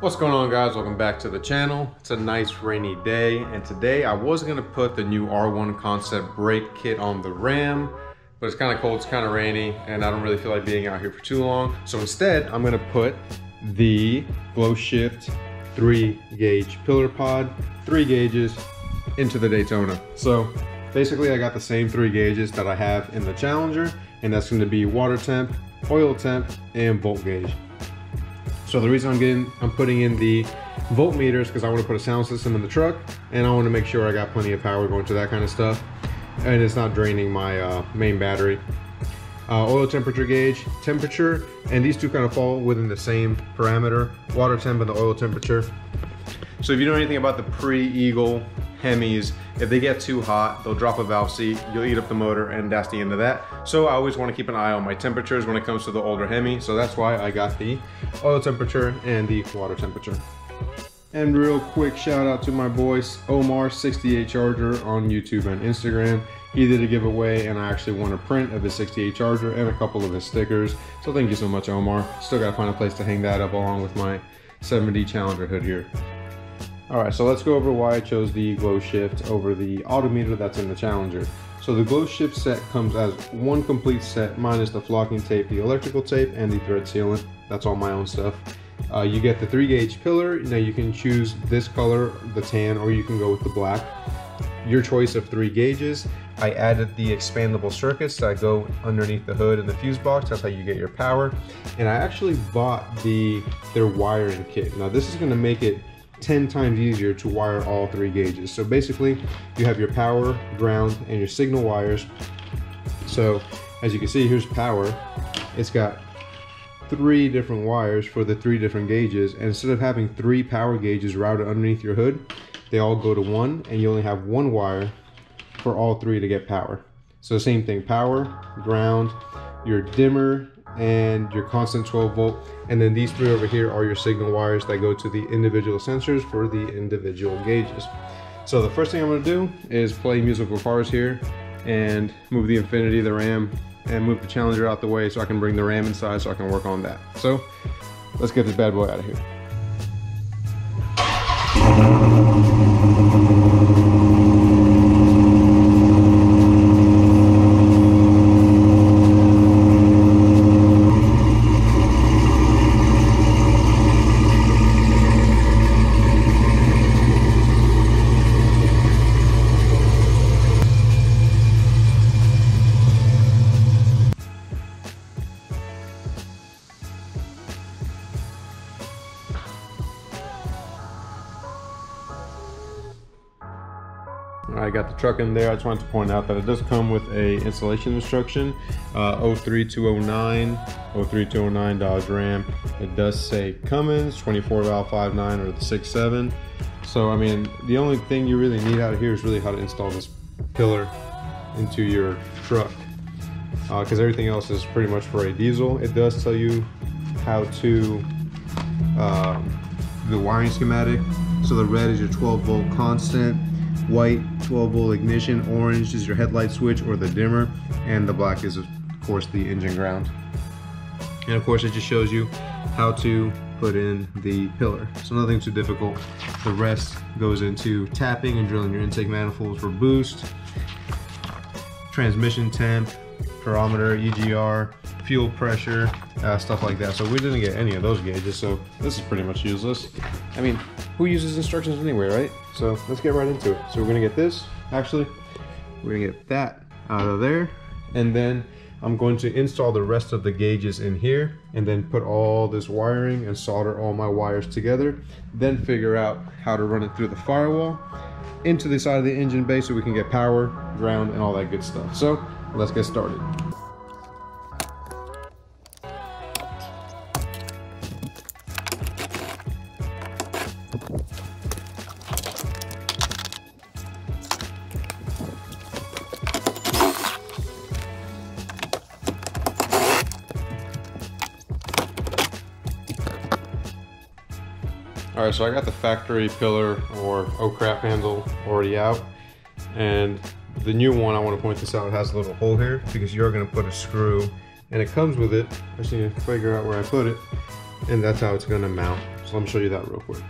What's going on, guys? Welcome back to the channel. It's a nice rainy day, and today I was going to put the new R1 Concept brake kit on the Ram, but it's kind of cold, it's kind of rainy, and I don't really feel like being out here for too long. So instead, I'm going to put the Glow Shift 3-gauge pillar pod, 3 gauges, into the Daytona. So basically, I got the same 3 gauges that I have in the Challenger, and that's going to be water temp, oil temp, and volt gauge. So the reason I'm putting in the voltmeters because I want to put a sound system in the truck, and I want to make sure I got plenty of power going to that kind of stuff, and it's not draining my main battery. Oil temperature gauge, temperature, and these two kind of fall within the same parameter, water temp and the oil temperature. So if you know anything about the pre-Eagle Hemis, if they get too hot, they'll drop a valve seat, you'll eat up the motor, and that's the end of that. So I always want to keep an eye on my temperatures when it comes to the older Hemi, so that's why I got the oil temperature and the water temperature. And real quick shout out to my boys Omar68Charger on YouTube and Instagram. He did a giveaway, and I actually won a print of his 68 Charger and a couple of his stickers, so thank you so much, Omar. Still gotta find a place to hang that up along with my 70 Challenger hood here. All right, so let's go over why I chose the Glow Shift over the Auto Meter that's in the Challenger. So the Glow Shift set comes as one complete set minus the flocking tape, the electrical tape, and the thread sealant. That's all my own stuff. You get the 3-gauge pillar. Now you can choose this color, the tan, or you can go with the black. Your choice of 3 gauges. I added the expandable circuits that go underneath the hood and the fuse box. That's how you get your power. And I actually bought their wiring kit. Now this is going to make it 10 times easier to wire all 3 gauges. So basically, you have your power, ground, and your signal wires. So as you can see, here's power. It's got 3 different wires for the 3 different gauges, and instead of having 3 power gauges routed underneath your hood, they all go to one, and you only have one wire for all 3 to get power. So same thing, power, ground, your dimmer, and your constant 12 volt, and then these 3 over here are your signal wires that go to the individual sensors for the individual gauges. So the first thing I'm going to do is play musical cars here and move the Infiniti, the Ram, and move the Challenger out the way so I can bring the Ram inside so I can work on that. So let's get this bad boy out of here. I got the truck in there. I just wanted to point out that it does come with a installation instruction, 03209 Dodge Ram. It does say Cummins 24 valve 5.9 or the 6.7. So I mean, the only thing you really need out of here is really how to install this pillar into your truck, because everything else is pretty much for a diesel. It does tell you how to the wiring schematic. So the red is your 12 volt constant, white 12 volt ignition, orange is your headlight switch or the dimmer, and the black is of course the engine ground. And of course it just shows you how to put in the pillar, so nothing too difficult. The rest goes into tapping and drilling your intake manifolds for boost, transmission temp, barometer, EGR, fuel pressure, stuff like that. So we didn't get any of those gauges, so this is pretty much useless. I mean, who uses instructions anyway, right? So let's get right into it. So we're gonna get this, actually, we're gonna get that out of there, and then I'm going to install the rest of the gauges in here, and then put all this wiring and solder all my wires together, then figure out how to run it through the firewall into the side of the engine bay so we can get power, ground, and all that good stuff. So let's get started. Alright, so I got the factory pillar or oh crap handle already out, and the new one, I want to point this out, it has a little hole here because you're going to put a screw, and it comes with it. I just need to figure out where I put it, and that's how it's going to mount. So let me show you that real quick.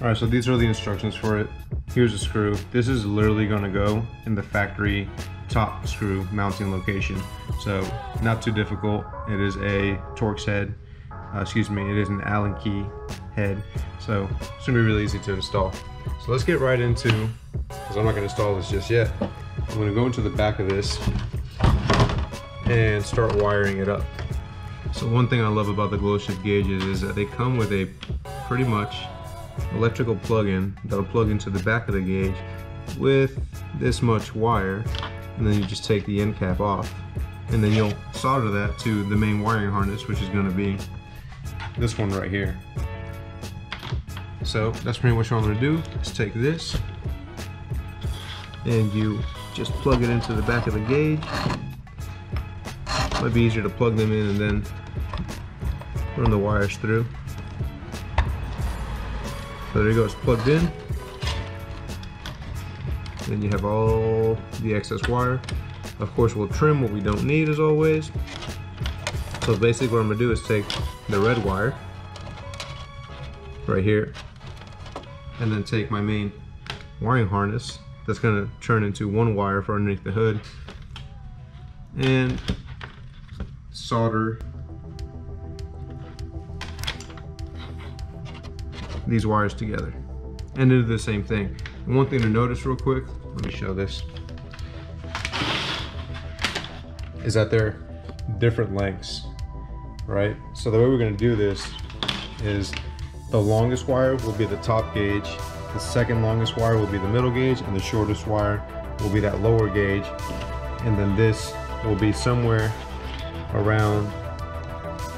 All right, so these are the instructions for it. Here's a screw. This is literally gonna go in the factory top screw mounting location. So not too difficult. It is a Torx head. It is an Allen key head. So it's gonna be really easy to install. So let's get right into, because I'm not gonna install this just yet. I'm gonna go into the back of this and start wiring it up. So one thing I love about the Glow Shift gauges is that they come with a pretty much electrical plug-in that'll plug into the back of the gauge with this much wire, and then you just take the end cap off, and then you'll solder that to the main wiring harness, which is going to be this one right here. So that's pretty much what I'm going to do. Just take this and you just plug it into the back of the gauge. Might be easier to plug them in and then run the wires through. So there you go, it's plugged in. Then you have all the excess wire. Of course, we'll trim what we don't need as always. So basically what I'm gonna do is take the red wire right here and then take my main wiring harness that's gonna turn into one wire for underneath the hood and solder these wires together and do the same thing. And one thing to notice real quick, let me show this, is that they're different lengths, right? So the way we're gonna do this is the longest wire will be the top gauge, the second longest wire will be the middle gauge, and the shortest wire will be that lower gauge. And then this will be somewhere around,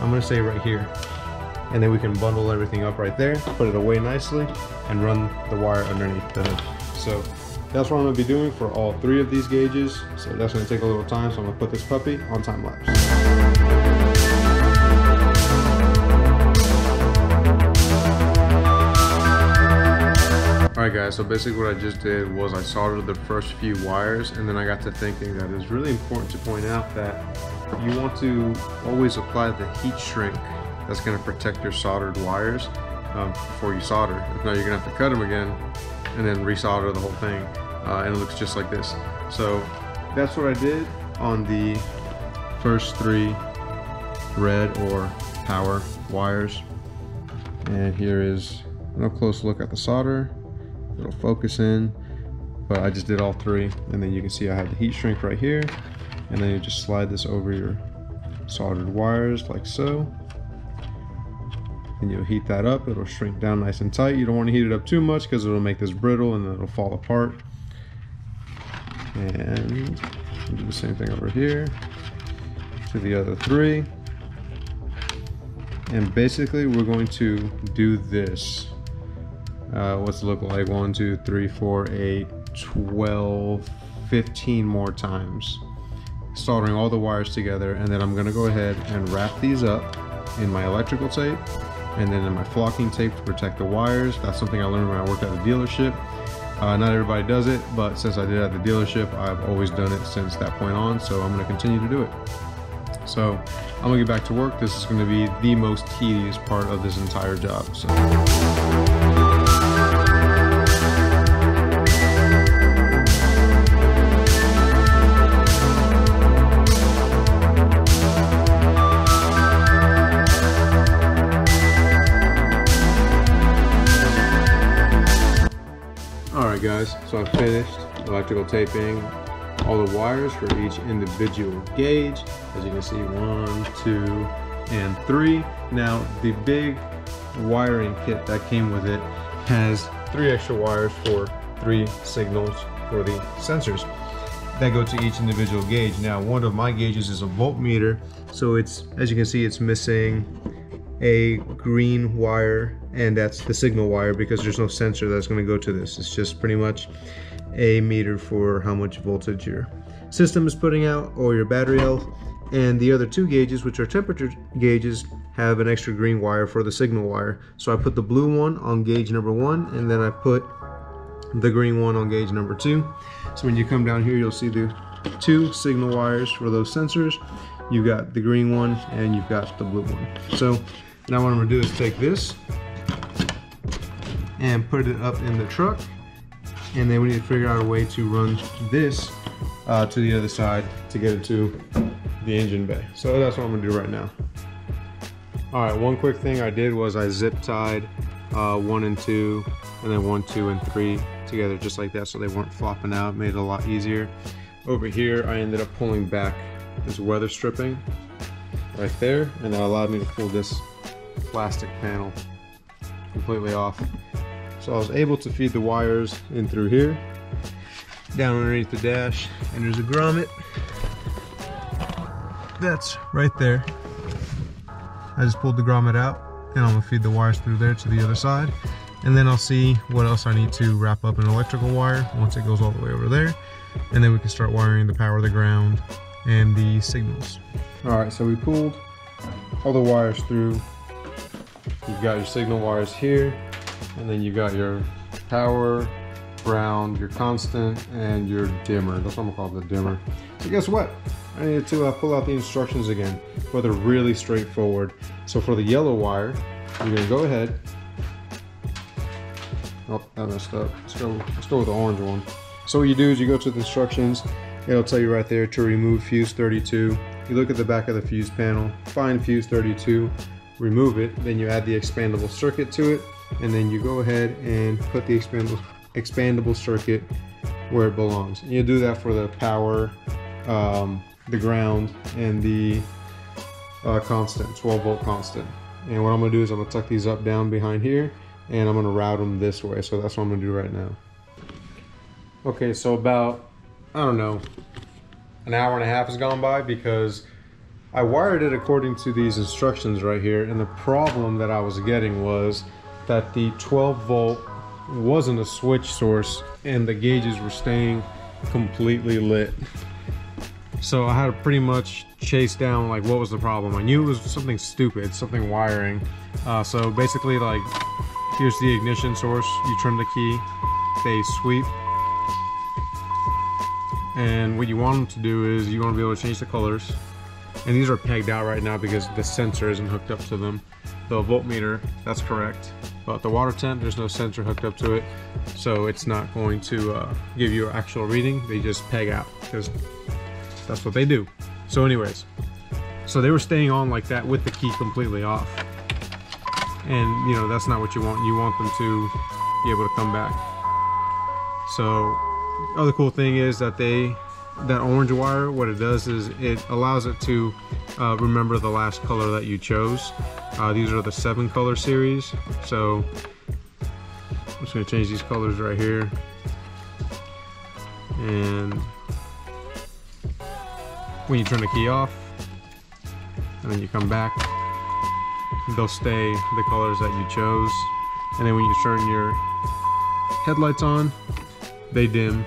I'm gonna say right here. And then we can bundle everything up right there, put it away nicely, and run the wire underneath the hood. So that's what I'm gonna be doing for all three of these gauges. So that's gonna take a little time, so I'm gonna put this puppy on time lapse. Alright guys, so basically what I just did was I soldered the first few wires, and then I got to thinking that it's really important to point out that you want to always apply the heat shrink that's going to protect your soldered wires before you solder. If not, you're going to have to cut them again and then resolder the whole thing, and it looks just like this. So that's what I did on the first three red or power wires. And here is a close look at the solder. It'll focus in, but I just did all three, and then you can see I have the heat shrink right here, and then you just slide this over your soldered wires like so. And you'll heat that up, it'll shrink down nice and tight. You don't want to heat it up too much because it'll make this brittle and then it'll fall apart. And do the same thing over here to the other three. And basically we're going to do this. What's it look like? 1, 2, 3, 4, 8, 12, 15 more times. Soldering all the wires together, and then I'm going to go ahead and wrap these up in my electrical tape, and then in my flocking tape to protect the wires. That's something I learned when I worked at the dealership. Not everybody does it, but since I did it at the dealership, I've always done it since that point on, so I'm going to continue to do it. So I'm going to get back to work. This is going to be the most tedious part of this entire job. So. So I finished electrical taping all the wires for each individual gauge, as you can see, 1, 2, and 3. Now the big wiring kit that came with it has 3 extra wires for 3 signals for the sensors that go to each individual gauge. Now one of my gauges is a voltmeter, so it's, as you can see, it's missing a green wire, and that's the signal wire because there's no sensor that's going to go to this. It's just pretty much a meter for how much voltage your system is putting out or your battery health. And the other 2 gauges, which are temperature gauges, have an extra green wire for the signal wire. So I put the blue one on gauge number 1, and then I put the green one on gauge number 2. So when you come down here, you'll see the 2 signal wires for those sensors. You've got the green one and you've got the blue one. So now what I'm going to do is take this and put it up in the truck. And then we need to figure out a way to run this to the other side to get it to the engine bay. So that's what I'm gonna do right now. All right, one quick thing I did was I zip tied 1 and 2, and then 1, 2, and 3 together just like that so they weren't flopping out, made it a lot easier. Over here, I ended up pulling back this weather stripping right there, and that allowed me to pull this plastic panel completely off. So I was able to feed the wires in through here, down underneath the dash, and there's a grommet that's right there. I just pulled the grommet out, and I'm gonna feed the wires through there to the other side, and then I'll see what else I need to wrap up an electrical wire once it goes all the way over there, and then we can start wiring the power, the ground, and the signals. All right, so we pulled all the wires through. You've got your signal wires here, and then you got your power, ground, your constant, and your dimmer. That's what I'm gonna call the dimmer. So guess what? I needed to pull out the instructions again, but they're really straightforward. So for the yellow wire, you're gonna go ahead. Oh, that messed up. Let's go with the orange one. So what you do is you go to the instructions. It'll tell you right there to remove fuse 32. You look at the back of the fuse panel, find fuse 32, remove it, then you add the expandable circuit to it, and then you go ahead and put the expandable circuit where it belongs. And you do that for the power, the ground, and the constant, 12 volt constant. And what I'm gonna do is I'm gonna tuck these up down behind here, and I'm gonna route them this way. So that's what I'm gonna do right now. Okay, so about, I don't know, an hour and a half has gone by because I wired it according to these instructions right here, and the problem that I was getting was that the 12 volt wasn't a switch source and the gauges were staying completely lit. So I had to pretty much chase down like what was the problem. I knew it was something stupid, something wiring. So basically, like, here's the ignition source. You turn the key, they sweep. And what you want them to do is you want to be able to change the colors. And these are pegged out right now because the sensor isn't hooked up to them. The voltmeter, that's correct. But the water temp, there's no sensor hooked up to it. So it's not going to give you an actual reading. They just peg out because that's what they do. So anyways, so they were staying on like that with the key completely off. And you know, that's not what you want. You want them to be able to come back. So the other cool thing is that that orange wire, what it does is it allows it to remember the last color that you chose. These are the 7 color series. So I'm just gonna change these colors right here. And when you turn the key off and then you come back, they'll stay the colors that you chose. And then when you turn your headlights on, they dim.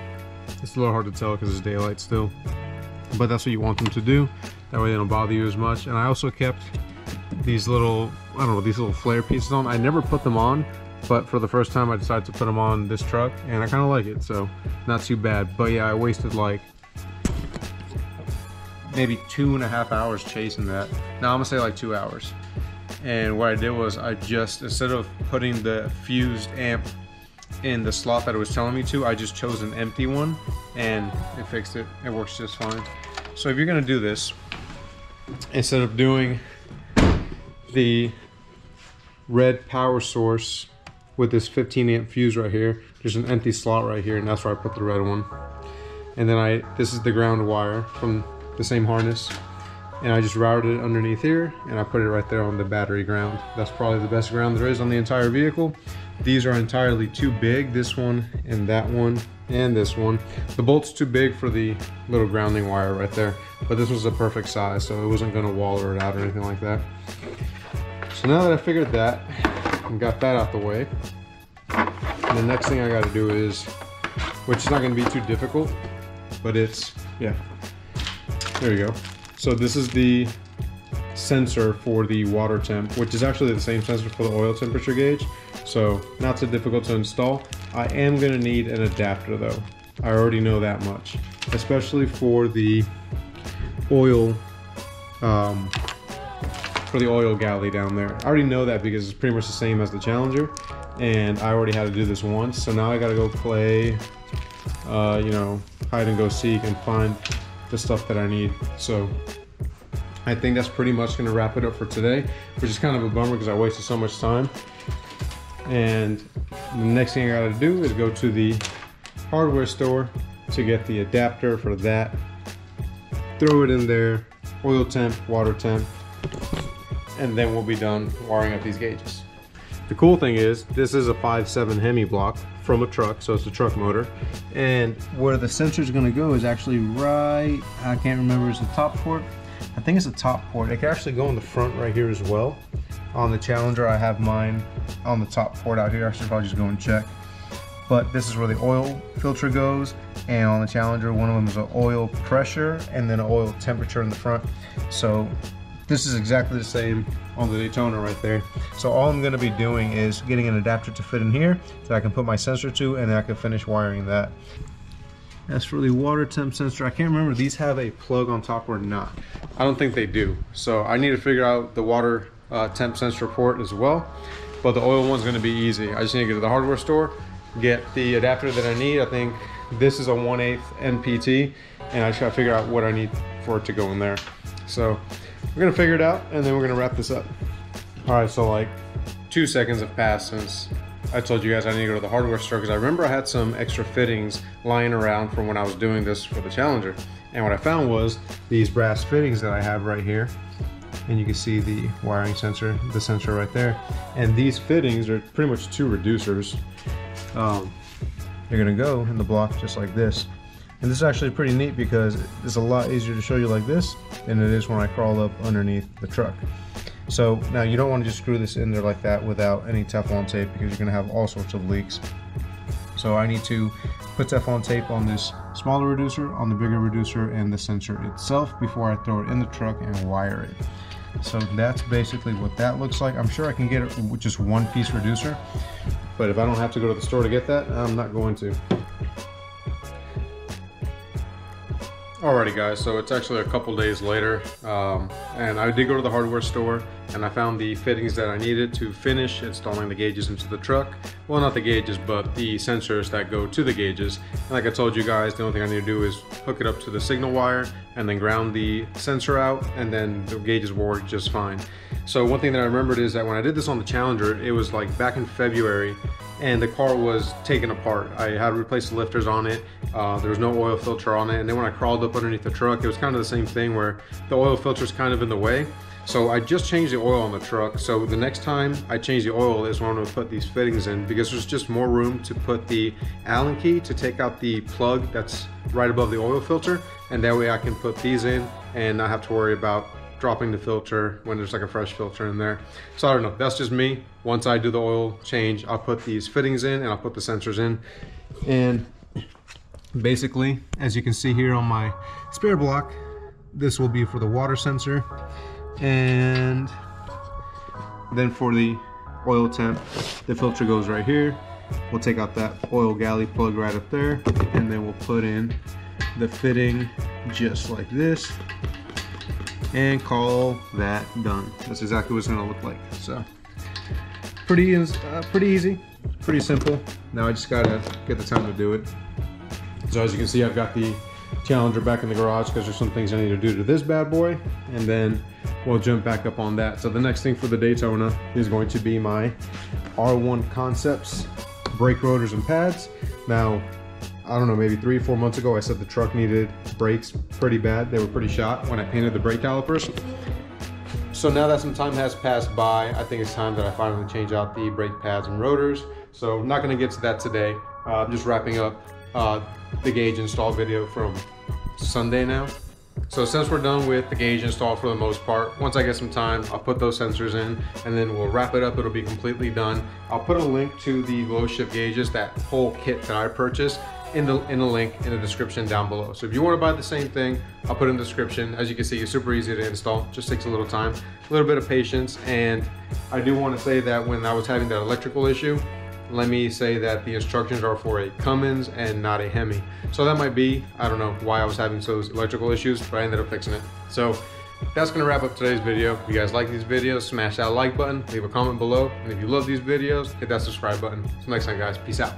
It's a little hard to tell because it's daylight still, but that's what you want them to do. That way they don't bother you as much. And I also kept these little, I don't know, these little flare pieces on. I never put them on, but for the first time I decided to put them on this truck, and I kind of like it, so not too bad. But yeah, I wasted like maybe 2.5 hours chasing that. Now I'm gonna say like 2 hours. And what I did was I just, instead of putting the fused amp in the slot that it was telling me to, I just chose an empty one, and it fixed it. It works just fine. So if you're gonna do this, instead of doing the red power source with this 15 amp fuse right here, there's an empty slot right here, and that's where I put the red one. And then this is the ground wire from the same harness, and I just routed it underneath here, and I put it right there on the battery ground. That's probably the best ground there is on the entire vehicle. These are entirely too big, this one and that one and this one. The bolt's too big for the little grounding wire right there, but this was the perfect size, so it wasn't gonna waller it out or anything like that. So now that I figured that and got that out the way, the next thing I gotta do is, which is not gonna be too difficult, but it's, yeah, there you go. So this is the sensor for the water temp, which is actually the same sensor for the oil temperature gauge. So not so difficult to install. I am gonna need an adapter though. I already know that much, especially for the oil galley down there. I already know that because it's pretty much the same as the Challenger, and I already had to do this once, so now I gotta go play, you know, hide and go seek and find the stuff that I need. So I think that's pretty much gonna wrap it up for today, which is kind of a bummer because I wasted so much time. And the next thing I gotta do is go to the hardware store to get the adapter for that, throw it in there, oil temp, water temp, and then we'll be done wiring up these gauges. The cool thing is, this is a 5.7 Hemi block from a truck, so it's a truck motor. And where the sensor is gonna go is actually right, I can't remember, is the top port? I think it's the top port. It can actually go in the front right here as well. On the Challenger, I have mine on the top port out here. I should probably just go and check. But this is where the oil filter goes, and on the Challenger, one of them is an oil pressure and then an oil temperature in the front. So this is exactly the same on the Daytona right there. So all I'm gonna be doing is getting an adapter to fit in here that I can put my sensor to, and then I can finish wiring that. As for the water temp sensor, I can't remember if these have a plug on top or not. I don't think they do. So I need to figure out the water temp sensor port as well, but the oil one's gonna be easy. I just need to go to the hardware store, get the adapter that I need. I think this is a 1/8 NPT, and I just gotta figure out what I need for it to go in there. So we're gonna figure it out, and then we're gonna wrap this up. All right, so like 2 seconds have passed since I told you guys I need to go to the hardware store, because I remember I had some extra fittings lying around from when I was doing this for the Challenger. And what I found was these brass fittings that I have right here, and you can see the wiring sensor, the sensor right there. And these fittings are pretty much two reducers. They're gonna go in the block just like this. And this is actually pretty neat because it's a lot easier to show you like this than it is when I crawl up underneath the truck. So now you don't want to just screw this in there like that without any Teflon tape, because you're going to have all sorts of leaks. So I need to put Teflon tape on this smaller reducer, on the bigger reducer, and the sensor itself before I throw it in the truck and wire it. So that's basically what that looks like. I'm sure I can get it with just one piece reducer, but if I don't have to go to the store to get that, I'm not going to. Alrighty guys, so it's actually a couple days later, and I did go to the hardware store, and I found the fittings that I needed to finish installing the gauges into the truck. Well, not the gauges, but the sensors that go to the gauges. And like I told you guys, the only thing I need to do is hook it up to the signal wire and then ground the sensor out, and then the gauges will work just fine. So one thing that I remembered is that when I did this on the Challenger, it was like back in February, and the car was taken apart. I had to replace the lifters on it. There was no oil filter on it. And then when I crawled up underneath the truck, it was kind of the same thing where the oil filter's kind of in the way. So I just changed the oil on the truck. So the next time I change the oil is when I'm gonna put these fittings in, because there's just more room to put the Allen key to take out the plug that's right above the oil filter. And that way I can put these in and not have to worry about dropping the filter when there's like a fresh filter in there. So I don't know, that's just me. Once I do the oil change, I'll put these fittings in and I'll put the sensors in. And basically, as you can see here on my spare block, this will be for the water sensor. And then for the oil temp, the filter goes right here. We'll take out that oil galley plug right up there, and then we'll put in the fitting just like this, and call that done. That's exactly what it's gonna look like. So pretty easy, pretty simple. Now I just gotta get the time to do it. So as you can see, I've got the Challenger back in the garage because there's some things I need to do to this bad boy, and then we'll jump back up on that. So the next thing for the Daytona is going to be my R1 Concepts brake rotors and pads. Now, I don't know, maybe 3 or 4 months ago, I said the truck needed brakes pretty bad. They were pretty shot when I painted the brake calipers. So now that some time has passed by, I think it's time that I finally change out the brake pads and rotors. So I'm not gonna get to that today. I'm just wrapping up the gauge install video from Sunday now. So since we're done with the gauge install for the most part, once I get some time, I'll put those sensors in and then we'll wrap it up. It'll be completely done. I'll put a link to the Glow Shift gauges, that whole kit that I purchased, in the link in the description down below. So if you want to buy the same thing, I'll put it in the description. As you can see, it's super easy to install. Just takes a little time, a little bit of patience. And I do want to say that when I was having that electrical issue, let me say that the instructions are for a Cummins and not a Hemi. So that might be, I don't know why I was having those electrical issues, but I ended up fixing it. So That's gonna wrap up today's video. If you guys like these videos, smash that like button, leave a comment below, and if you love these videos, hit that subscribe button. Till next time, guys, peace out.